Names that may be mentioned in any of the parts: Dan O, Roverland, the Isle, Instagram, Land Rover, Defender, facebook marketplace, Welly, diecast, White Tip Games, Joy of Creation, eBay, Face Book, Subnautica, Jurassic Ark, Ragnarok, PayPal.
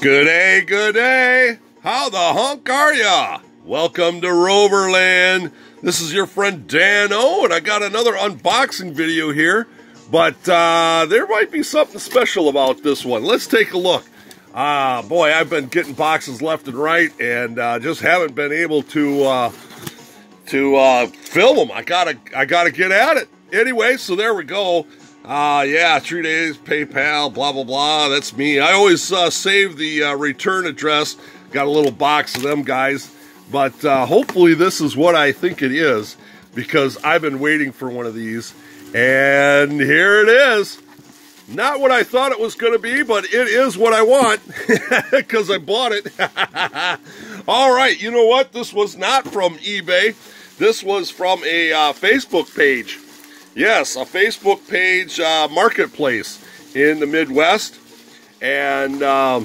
Good day, how the hunk are ya? Welcome to Roverland. This is your friend Dan O, and I got another unboxing video here, but there might be something special about this one. Let's take a look. Boy, I've been getting boxes left and right, and just haven't been able to film them. I gotta get at it. Anyway, so there we go. Yeah, 3 days, PayPal, blah, blah, blah. That's me. I always save the return address. Got a little box of them guys. But hopefully this is what I think it is, because I've been waiting for one of these. And here it is. Not what I thought it was going to be, but it is what I want, because I bought it. All right, you know what? This was not from eBay. This was from a Facebook page. Yes, a Facebook page marketplace in the Midwest, and the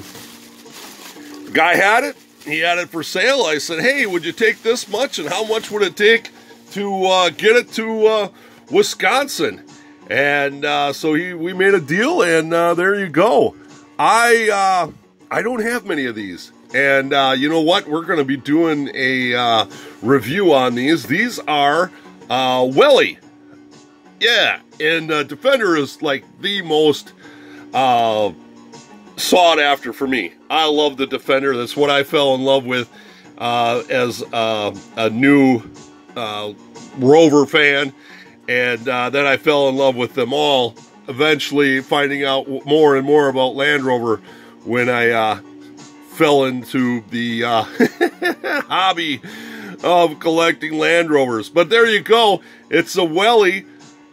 guy had it. He had it for sale. I said, hey, would you take this much, and how much would it take to get it to Wisconsin? And so we made a deal, and there you go. I don't have many of these, and you know what? We're going to be doing a review on these. These are Welly. Yeah, and Defender is like the most sought after for me. I love the Defender. That's what I fell in love with as a new Rover fan. And then I fell in love with them all, eventually finding out more and more about Land Rover when I fell into the hobby of collecting Land Rovers. But there you go. It's a Welly.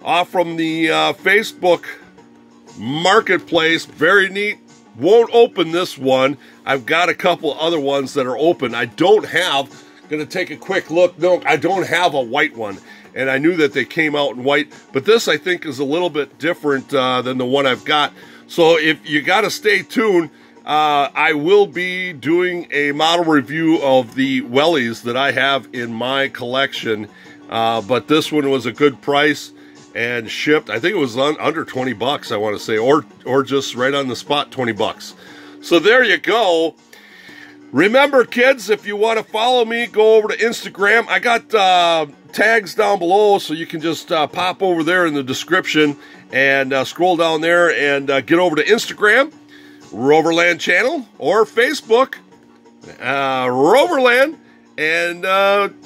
Off from the Facebook marketplace. Very neat. Won't open this one. I've got a couple other ones that are open. I don't have, gonna take a quick look. No, I don't have a white one, and I knew that they came out in white, but this I think is a little bit different than the one I've got. So if you gotta stay tuned, I will be doing a model review of the Wellys that I have in my collection, but this one was a good price and shipped. I think it was under 20 bucks, I want to say, or just right on the spot, 20 bucks. So there you go. Remember, kids, if you want to follow me, go over to Instagram. I got tags down below, so you can just pop over there in the description and scroll down there and get over to Instagram, Roverland channel, or Facebook, Roverland. And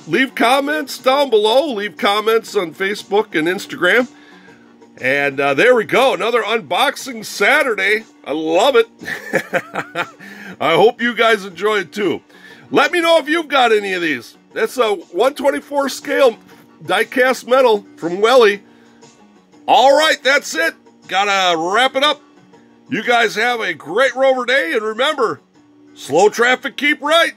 leave comments down below. Leave comments on Facebook and Instagram. And there we go. Another unboxing Saturday. I love it. I hope you guys enjoy it too. Let me know if you've got any of these. That's a 1/24 scale die-cast metal from Welly. All right, that's it. Gotta wrap it up. You guys have a great Rover day. And remember, slow traffic, keep right.